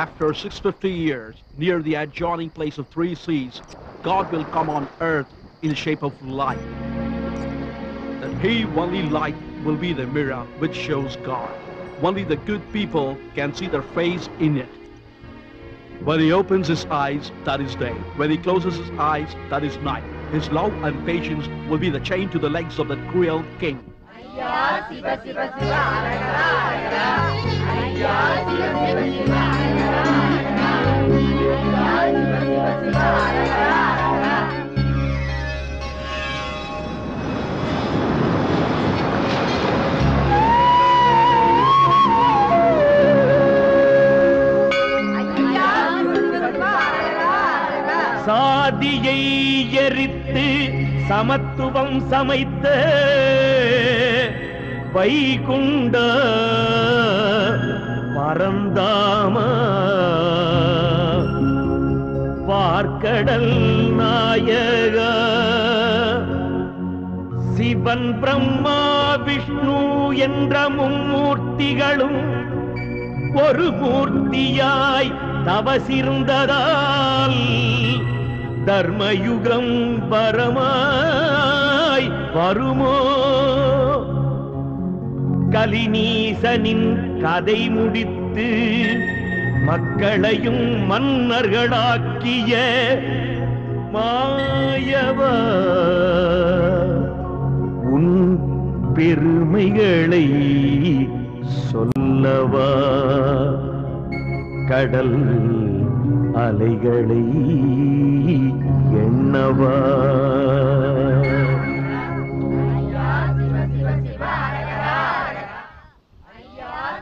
After 650 years, near the adjoining place of Three Seas, God will come on earth in the shape of light. That He, only light, will be the mirror which shows God. Only the good people can see their face in it. When he opens his eyes, that is day. When he closes his eyes, that is night. His love and patience will be the chain to the legs of that cruel king. சாதியை எரித்து சமத்துவம் சமைத்த வைகுண்ட பரந்தாம பார்க்கடல் நாயக சிவன் பிரம்மா விஷ்ணு என்ற மும்மூர்த்திகளும் ஒரு மூர்த்தியாய் தவசிருந்ததால் தர்மயுகம் பரமாய் வருமோ? கலிநீசனின் கதை முடித்து மக்களையும் மன்னர்களாக்கிய மாயவா உன் பெருமைகளை சொல்லவா? கடல் அலைகளை எண்ணவா?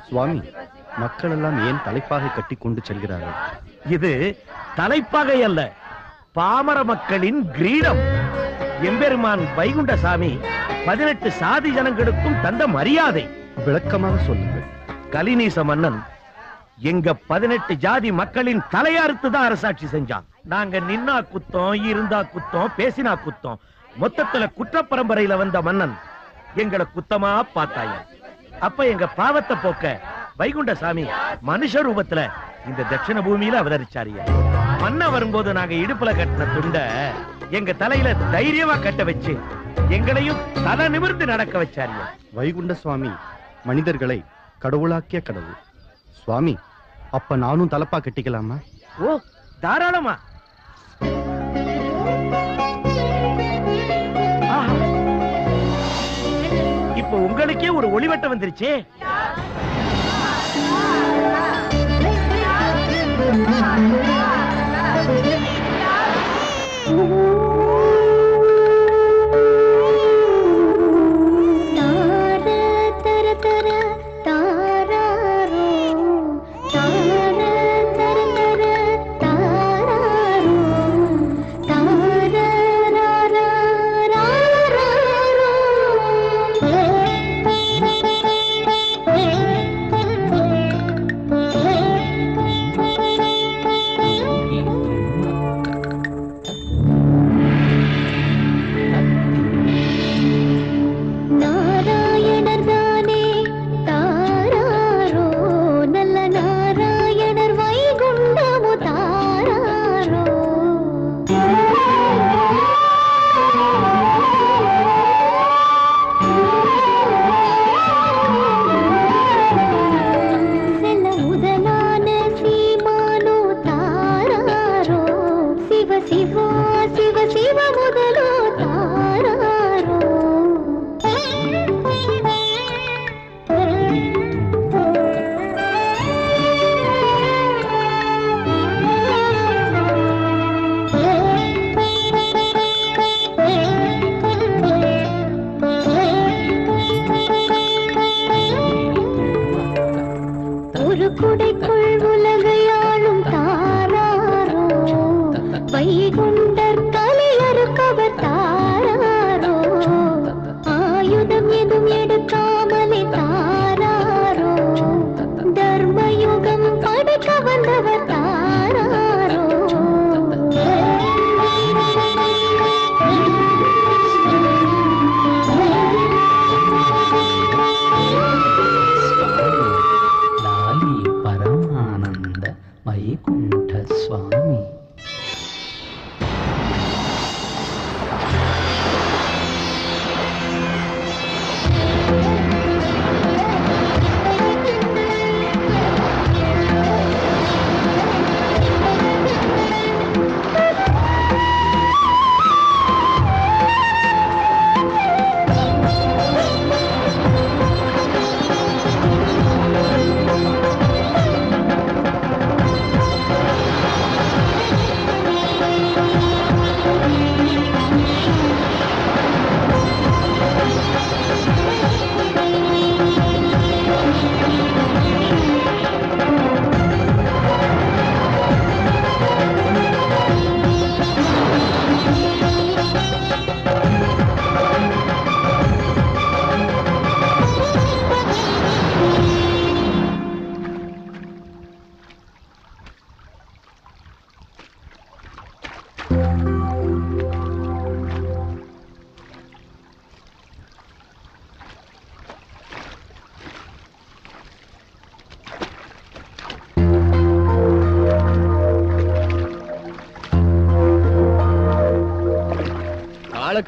சுவாமி, மக்களெல்லாம் ஏன் தலைப்பாகை கட்டி கொண்டு செல்கிறார்கள்? இது தலைப்பாகை அல்ல, பாமர மக்களின் கிரீடம். எம்பெருமான் வைகுண்டசாமி 18 சாதி ஜனங்களுக்கும் தந்த மரியாதை. விளக்கமாக சொல்லுங்கள். கலிநீச மன்னன் எங்க 18 ஜாதி மக்களின் தலையறுத்து தான் அரசாட்சி செஞ்சான். நாங்க நின்னா குத்தம், இருந்தா குத்தம், பேசினா குத்தம், மொத்தத்துல குற்ற பரம்பரையில வந்த மன்னன் எங்களை குத்தமா பார்த்தாய. அப்ப எங்க பாவத்தை போக்க வைகுண்டசாமி மனுஷ ரூபத்துல இந்த தட்சிண பூமியில அவதரிச்சாரிய. மன்ன வரும்போது நாங்க இடுப்புல கட்டின துண்ட எங்க தலையில தைரியமா கட்ட வச்சு எங்களையும் தலை நிமிர்ந்து நடக்க வச்சாரிய. வைகுண்ட சுவாமி மனிதர்களை கடவுளாக்கிய கடவுள் சுவாமி. அப்ப நானும் தலப்பா கட்டிக்கலாமா? ஓ, தாராளமா. இப்ப உங்களுக்கே ஒரு ஒளிவட்டம் வந்துருச்சு.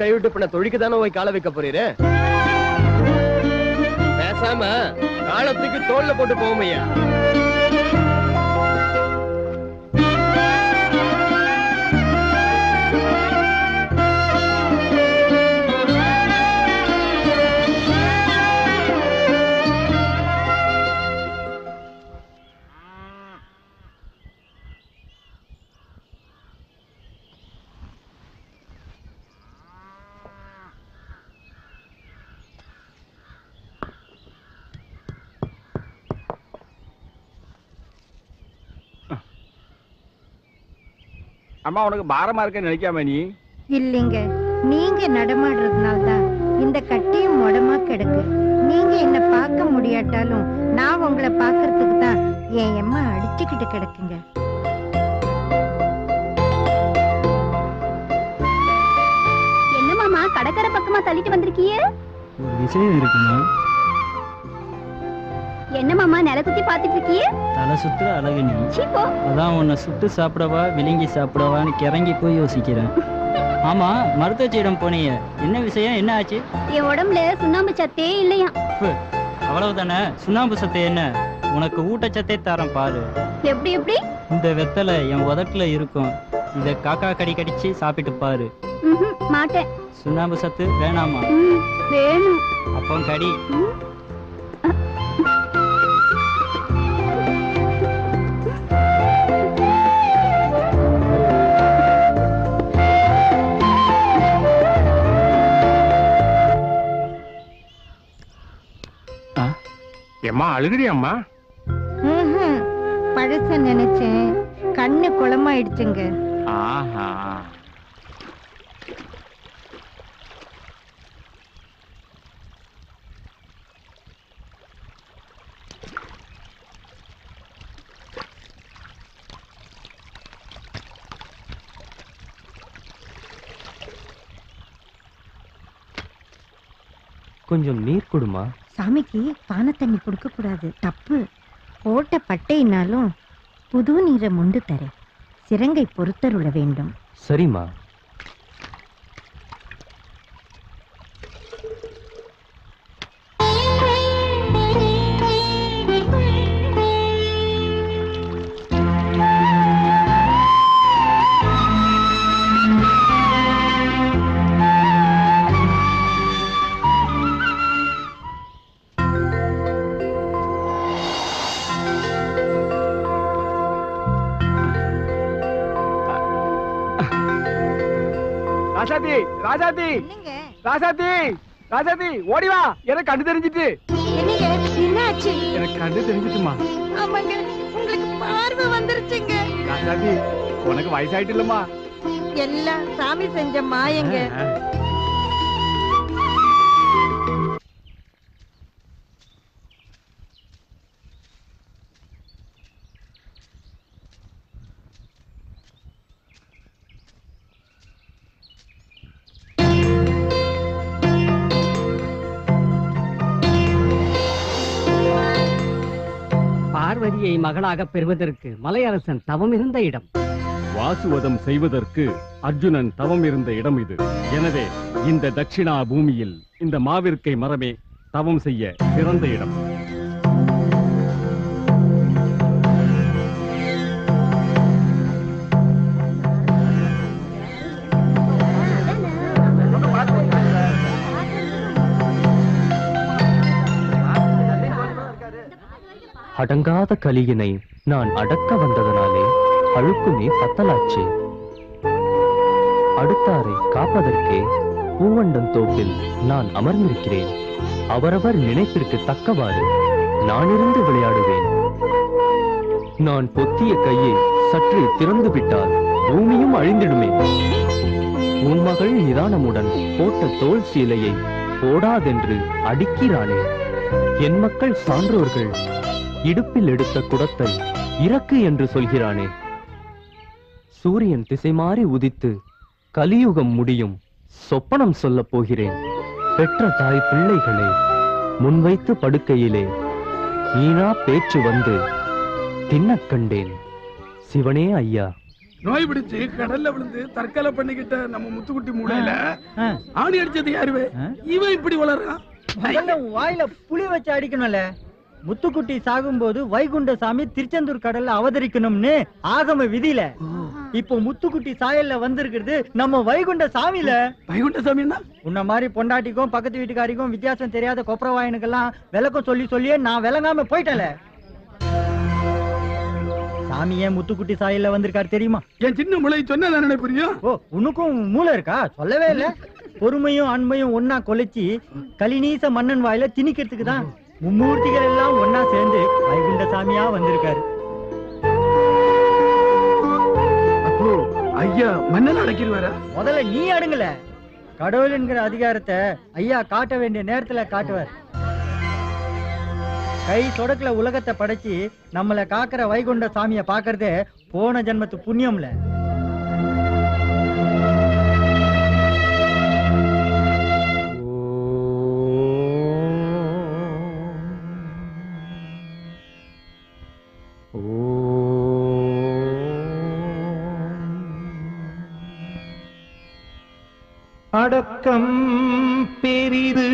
கைவிட்டு பண்ண தொழிக்கு தானே போய் காலை வைக்க போறீரு? பேசாம காலத்துக்கு தோல்ல போட்டு போமையா? அம்மா உனக்கு பாரமா இருக்க நினைக்காம நீ இல்லைங்க நீங்க நடமாடுறதுனால தான் இந்த கட்டியும் மொடமா கிடக்கு. நீங்க என்ன பார்க்க முடியாட்டாலும் நான் உங்களை பார்க்கறதுக்கு தான் என் அம்மா அடிச்சுக்கிட்டு கிடக்குங்க. என்ன மாமா கடற்கரை பக்கமா தள்ளிட்டு வந்திருக்கீங்க? என்னமாமா நிலக்குத்தி பாத்துட்டு இருக்கீங்க? தலை சுத்து அழகு நீ. அதான் உன்னை சுட்டு சாப்பிடவா விழுங்கி சாப்பிடவான்னு கிறங்கி போய் யோசிக்கிறேன். ஆமா மருத்துவச்சியிடம் போனீங்க, என்ன விஷயம், என்ன ஆச்சு? என் உடம்புல சுண்ணாம்பு சத்தே இல்லையா? அவ்வளவுதானே சுண்ணாம்பு சத்தே என்ன, உனக்கு ஊட்டச்சத்தே தரம் பாரு. எப்படி எப்படி? இந்த வெத்தலை என் உதட்டுல இருக்கும், இத காக்கா கடி கடிச்சு சாப்பிட்டு பாரு. மாட்டேன். சுண்ணாம்பு சத்து வேணாமா? வேணும். அப்போ கடி. ஏமா அழுகிறியம்மா? பழச நினைச்சேன், கண்ணு குளமாயிடுச்சுங்க. கொஞ்சம் நீர் குடுமா. சாமிக்கு பானை தண்ணி கொடுக்க கூடாது, தப்பு. ஓட்ட பட்டையினாலும் புது நீரை முண்டு தர சிறங்கை பொறுத்தருள வேண்டும். சரிம்மா. ராஜாதி ராஜாதி ராஜாதி ஓடி வா, எனக்கு கண்டு தெரிஞ்சிட்டு. எனக்கு கண்டு தெரிஞ்சிட்டுமா? ஆமாங்க, உங்களுக்கு பார்வை வந்துருச்சுங்க. ராஜாதி உனக்கு வயசாயிட்டு இல்லம்மா? எல்லாம் சாமி செஞ்ச மாயங்க. பார்வதியை மகளாக பெறுவதற்கு மலையரசன் தவம் இருந்த இடம். வாசுவதம் செய்வதற்கு அர்ஜுனன் தவம் இருந்த இடம் இது. எனவே இந்த தட்சிணா பூமியில் இந்த மாவிற்கை மரமே தவம் செய்ய பிறந்த இடம். அடங்காத கலியினை நான் அடக்க வந்ததனாலே அழுக்குமே பத்தலாச்சு. அடுத்தாரை காப்பதற்கே பூவண்டன் தோப்பில் நான் அமர்ந்திருக்கிறேன். அவரவர் நினைப்பிற்கு தக்கவாறு நானிருந்து விளையாடுவேன். நான் பொத்திய கையை சற்று திறந்து விட்டால் பூமியும் அழிந்திடுமே. உன் மகள் நிதானமுடன் போட்ட தோல் சீலையை போடாதென்று அடிக்கிறானே. என் மக்கள் சான்றோர்கள் இடுப்பில் எடுத்த குடத்தை இறக்கு என்று சொல்கிறானே. சூரியன் திசை மாறி உதித்து கலியுகம் முடியும் சொப்பனம் சொல்ல போகிறேன். பெற்ற தாய் பிள்ளைகளே முன்வைத்து படுக்கையிலே ஈனா பேச்சு வந்து தின்னக் கண்டேன். சிவனே ஐயா, நோய் பிடிச்சு கடல்ல விழுந்து தற்கொலை பண்ணிக்கிட்ட நம்ம முத்துக்குட்டி மூளையில ஆணி அடிச்சது யாருவே? இவன் இப்படி வளர்றான். வாயில புளி வச்சு அடிக்கணும்ல. முத்துக்குட்டி சாகும் போது வைகுண்டசாமி திருச்செந்தூர் கடல்ல அவதரிக்கணும்னு ஆகம விதியில. இப்போ முத்துக்குட்டி சாயல்ல வந்திருக்கிறது நம்ம வைகுண்டசாமியில. வைகுண்டசாமின்னா உன்ன மாதிரி பொண்டாட்டிக்கும் பக்கத்து வீட்டுக்காரிக்கும் வித்தியாசம் தெரியாத கொப்பரவாயனுக்கெல்லாம் விளக்கம் சொல்லி சொல்லியே நான் விளங்காம போயிட்டல. சாமி ஏன் முத்துக்குட்டி சாயல்ல வந்திருக்காரு தெரியுமா? என் சின்ன முளை சொன்னா தானே புரியும். ஓ, உனக்கும் மூளை இருக்கா? சொல்லவே இல்ல. பொறுமையும் அண்மையும் ஒன்னா கொலைச்சி கலிநீச மன்னன் வாயில திணிக்கிறதுக்கு தான் மும்மூர்த்திகள் எல்லாம் ஒன்னா சேர்ந்து வைகுண்ட சாமியா வந்திருக்காரு. அப்போ ஐயா மன்னன் அடக்கிடுவாரா? முதல்ல நீ அடங்கல. கடவுள் என்கிற அதிகாரத்தை ஐயா காட்ட வேண்டிய நேரத்துல காட்டுவார். கை தொடக்கல உலகத்தை படைச்சு நம்மளை காக்கிற வைகுண்ட சாமியை பாக்குறதே போன ஜென்மத்து புண்ணியம்ல. அடக்கம் பெரிது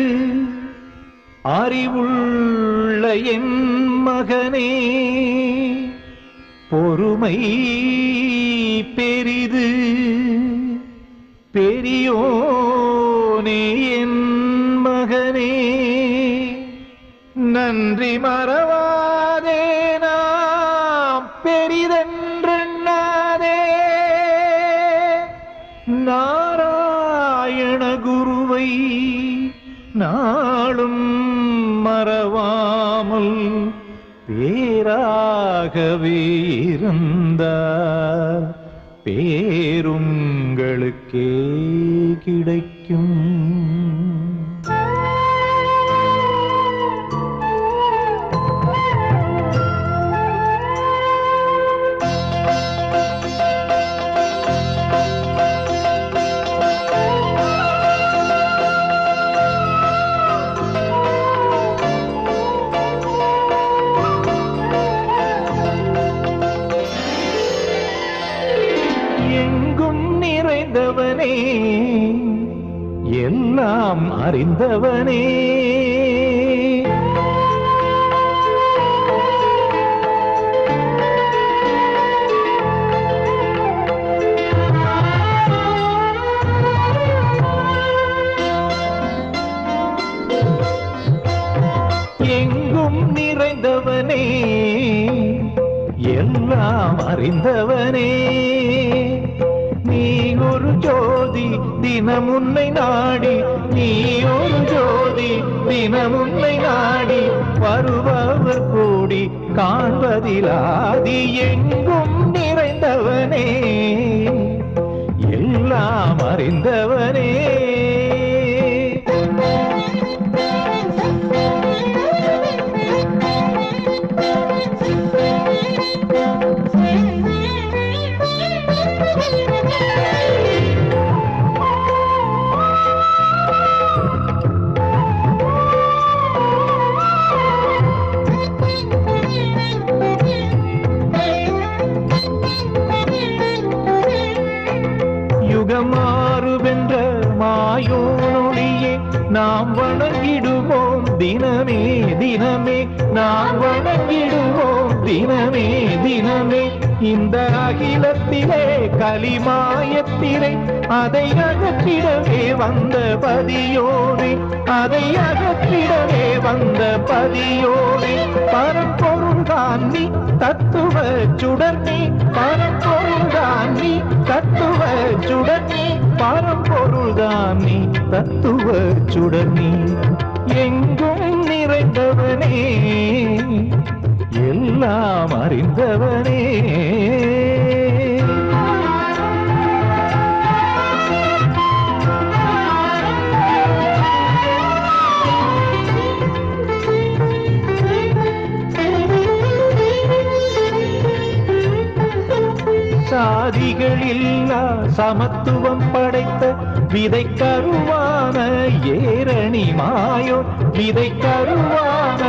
அறிவுள்ள என் மகனே, பொறுமை பெரிது பெரியோனே என் மகனே, நன்றி மறவாதே, நாம் பெரிதென்றே நாராயண குருவை நாளும் மறவாமல் பேராகவே இருந்தார், பேருங்களுக்கே கிடைக்கும். எல்லாம் அறிந்தவனே, எங்கும் நிறைந்தவனே, எல்லாம் அறிந்தவனே, நீ ஒரு ஜோதி தினம் உன்னை நாடி, நீ ஒரு ஜோதி தினம் உன்னை நாடி, வருபவர் கூடி காண்பதிலாதி, எங்கும் நிறைந்தவனே எல்லாம் அறிந்தவனே. யுகமாறுவென்ற மாயோனொளியே நாம் வணங்கிடுவோம் தினமே தினமே, நாம் வணங்கிடுவோம் தினமே தினமே, இந்த அகிலத்திலே கலிமாயத்திலே அதை அகற்றிடவே வந்த பதியோனே, அதை அகற்றிடவே வந்த பதியோனே, பரம்பொருள்தான் நீ தத்துவ சுடர்நீ, பரம்பொருள்தான் நீ தத்துவ சுடர்நீ, பரம்பொருள்தான் நீ தத்துவ சுடர்நீ, எங்கும் நிறைந்தவனே எல்லாம் அறிந்தவனே. சாதிகளில்லா சமத்துவம் படைத்த விதை கருவான ஏரணி மாயோ, விதை கருவான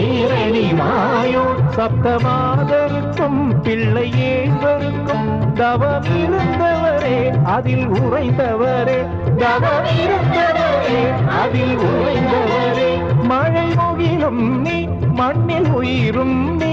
ஏரணி மாயோ. சப்தமாதருக்கும் பிள்ளை ஏழ்வருக்கும் தவமிருந்தவரே அதில் உறைந்தவரே, தவமிருந்தவரே அதில் உறைந்தவரே. மழை முகிலும் நீ மண்ணில் உயிரும் நீ,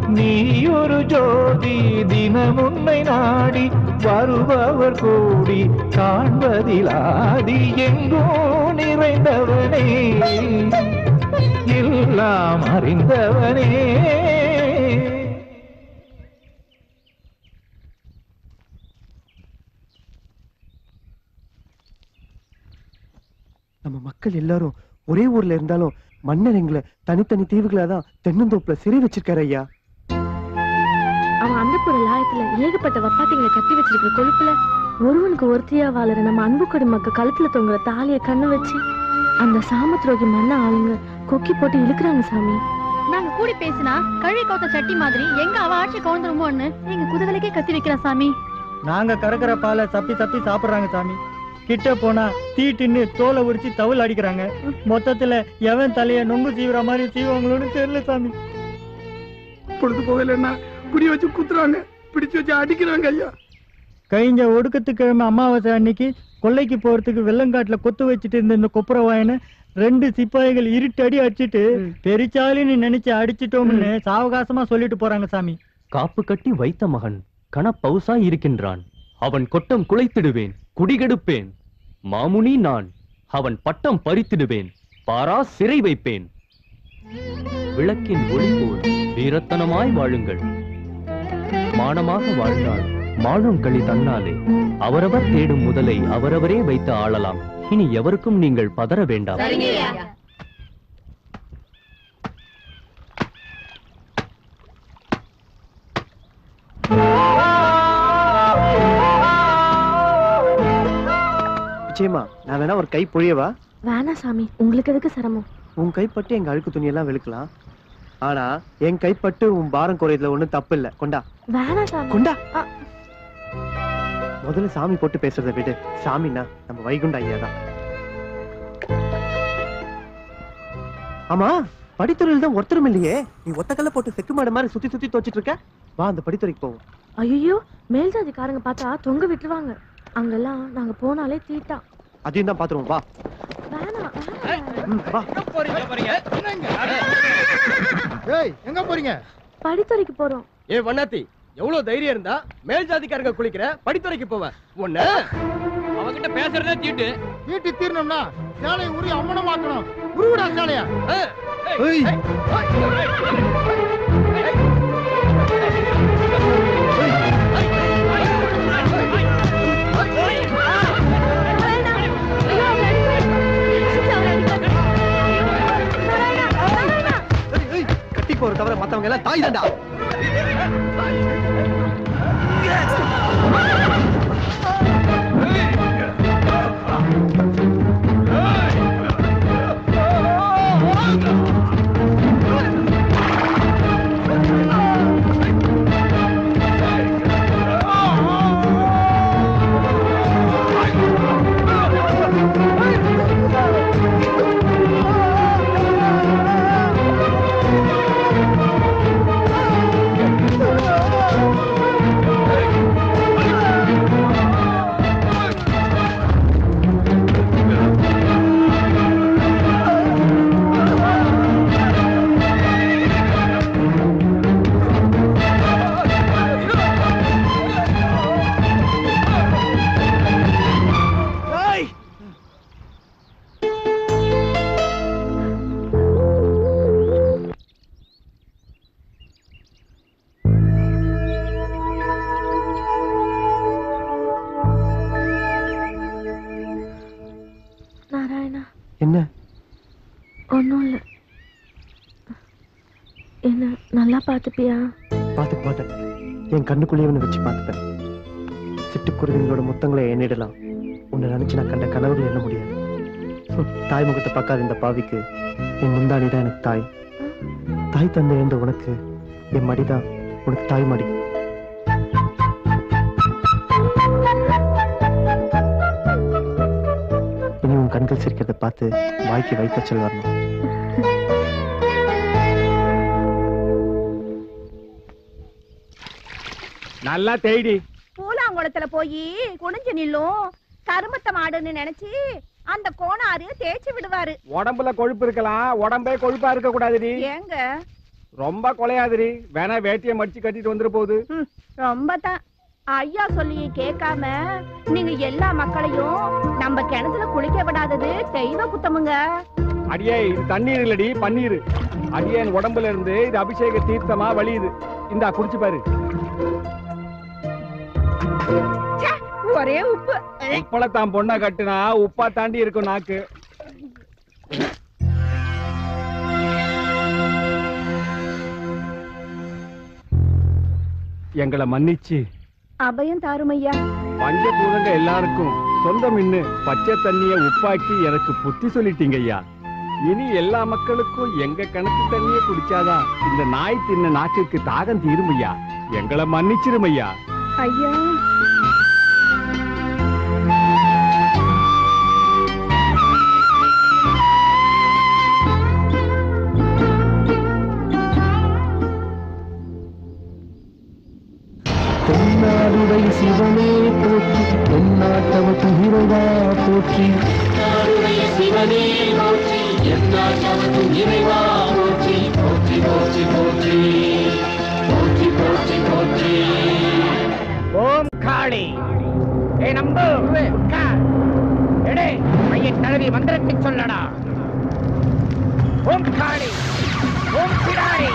நீ ஒரு ஜோதி தினமுன்னை நாடி. வருபவர் கூடி காண்பதிலாதி எங்கோ நிறைந்தவனே, எல்லாம் அறிந்தவனே. நம்ம மக்கள் எல்லாரும் ஒரே ஊர்ல இருந்தாலும் மன்னர் எங்களை தனித்தனி தீவுகளாதான் தென்னந்தோப்புல சிறை வச்சிருக்காரு ஐயா. அவன் அந்தப்புற லாயத்துல ஏகப்பட்ட வப்பாத்திங்களை கட்டி வச்சிருக்கிற கொழுப்புல ஒருவனுக்கு ஒருத்தியா வாழற நம்ம அன்பு குடும்பக்கு கழுத்துல தொங்குற தாலிய கண்ணு வச்சு அந்த சாமத்ரோகி மன்ன ஆளுங்க கொக்கி போட்டு இழுக்கிறாங்க சாமி. நாங்க கூடி பேசினா கழுவி கோத்த சட்டி மாதிரி எங்க அவ ஆட்சி கவுந்துருமோன்னு எங்க குதவலுக்கே கத்தி வைக்கிறா சாமி. நாங்க கறக்கிற பாலை தப்பி தப்பி சாப்பிடுறாங்க சாமி. கிட்ட போனா தீட்டின்னு தோலை உரிச்சு தவுள் அடிக்கிறாங்க. மொத்தத்துல எவன் தலைய நொங்கு சீவுற மாதிரி சீவங்களோட தெரியல சாமி. பொழுது போகலன்னா குடி வச்சு குத்துறாங்க, பிடிச்சு வச்சு அடிக்கிறாங்க ஐயா. கழிஞ்ச ஒடுக்கத்துக்கிழமை அமாவாசை அன்னைக்கு கொள்ளைக்கு போறதுக்கு வெள்ளங்காட்டுல கொத்து வச்சுட்டு இருந்த இந்த கொப்புரவாயனை ரெண்டு சிப்பாய்கள் இருட்டு அடி அடிச்சுட்டு பெரிச்சாலின்னு நினைச்சு அடிச்சுட்டோம்னு சாவகாசமா சொல்லிட்டு போறாங்க சாமி. காப்பு கட்டி வைத்த மகன் கன பவுசா இருக்கின்றான், அவன் கொட்டம் குலைத்திடுவேன், குடிகெடுப்பேன். மாமுனி நான், அவன் பட்டம் பறித்திடுவேன், பாரா சிறை வைப்பேன். விளக்கின் ஒளி போல் வீரத்தனமாய் வாழுங்கள். மானமாக வாழ்ந்தால் மாழும் களி தன்னாலே. அவரவர் தேடும் முதலை அவரவரே வைத்து ஆளலாம். இனி எவருக்கும் நீங்கள் பதற வேண்டாம். சேமா, நான் வேணா ஒரு கை பொழியவா? வேணா சாமி, உங்களுக்கு எதுக்கு சிரமம்? உன் கைப்பட்டு எங்க அழுக்கு துணியெல்லாம் வெளுக்கலாம். ஆனா என் கைப்பட்டு உன் பாரம் குறையதுல ஒண்ணும் தப்பு இல்ல. கொண்டா. வேணா சாமி. கொண்டா. முதல்ல சாமி போட்டு பேசுறத விடு. சாமினா நம்ம வைகுண்ட ஐயாதான். ஆமா, படித்துறையில் தான் ஒருத்தரும் இல்லையே. நீ ஒத்தக்கல்ல போட்டு செக்கு மாடு மாதிரி சுத்தி சுத்தி தோச்சிட்டு இருக்க. வா, அந்த படித்துறைக்கு போவோம். ஐயோ, மேல்ஜாதிக்காரங்க பார்த்தா தொங்க விட்டுருவாங்க. அங்கெல்லாம் நாங்க போனாலே தீட்டா. அதையும் தான் பாத்துருவோம். வா. எங்க போறீங்க? படித்துறைக்கு போறோம். ஏ வண்ணாத்தி, எவ்வளவு தைரியம் இருந்தா மேல் ஜாதிக்காரங்க குளிக்கிற படித்துறைக்கு போவேன்? ஒண்ணு அவங்கிட்ட பேசுறதே தீட்டு. தீட்டு தீரணும்னா சாலையை உரிய அம்மனமாக்கணும். உருவிடா சாலையா. போற தவிர மத்தவங்க எல்லாம் தாய் தாண்டா. என்ன? ஒன்னும் இல்ல. என்ன நல்லா பாத்துப்பியா? பாத்துப்பாட்டேன். என் கண்ணுக்குள்ளேவனை வச்சு பார்த்துட்டேன். சிட்டுக்குருவிங்களோட முத்தங்களை எண்ணிடலாம். உன்னை நினைச்சு நான் கண்ட கனவுகள் எண்ண முடியாது. தாய்முகத்தை பார்க்காத இந்த பாவிக்கு என் முந்தானிதான் எனக்கு தாய். தாய் தந்தை என்ற உனக்கு என் மடிதான் உனக்கு தாய் மடி. இனி உன் கண்கள் சிரிக்கிறத பார்த்து வாய்க்கு வைத்த செல்வாரணும். நல்லா தேடி கூலாங்குளத்துல போய் குனிஞ்சு நில்லும் கருமத்த மாடுன்னு நினைச்சு அந்த கோணாறு தேய்ச்சி விடுவாரு. உடம்புல கொழுப்பு இருக்கலாம், உடம்பே கொழுப்பா இருக்க கூடாதுடி. ஏங்க ரொம்ப கொலையாதுடி. வேணா வேட்டியை மடிச்சு கட்டிட்டு வந்துரு போகுது. ரொம்ப தான் ஐயா சொல்லி கேட்காம நீங்க எல்லா மக்களையும் நம்ம கிணத்துல குளிக்க விடாதது தெய்வ குத்தமுங்க. அடியே இது தண்ணீர் இல்லடி பன்னீர். அடியேன் உடம்புல இருந்து இது அபிஷேக தீர்த்தமா வழியுது. இந்தா குடிச்சு பாரு. ஒரே உப்பு உப்பளத்தான் பொண்ணா கட்டுனா உப்பா தாண்டி இருக்கும் நாக்கு. எங்களை மன்னிச்சு அபயம் தாருமையா. பஞ்ச பூதங்க எல்லாருக்கும் சொந்தம் இன்னு பச்சை தண்ணிய உப்பாக்கி எனக்கு புத்தி சொல்லிட்டீங்க ஐயா. இனி எல்லா மக்களுக்கும் எங்க கணக்கு தண்ணிய குடிச்சாதான் இந்த நாய் தின்ன நாக்குக்கு தாகம் தீருமையா. எங்களை மன்னிச்சிருமையா ஐயா. சிவனே போற்றி என்னாட்டவ துகிரவா போற்றி. சிவனே போற்றி என்னாட்டவ துகிரவா போற்றி. போற்றி போற்றி போற்றி போற்றி போற்றி போற்றி. ஓம் காளி. ஏ நம்பு எடே மையன் தழுவி மந்திரத்தை சொல்லடா. ஓம் காளி ஓம் சிடாரி.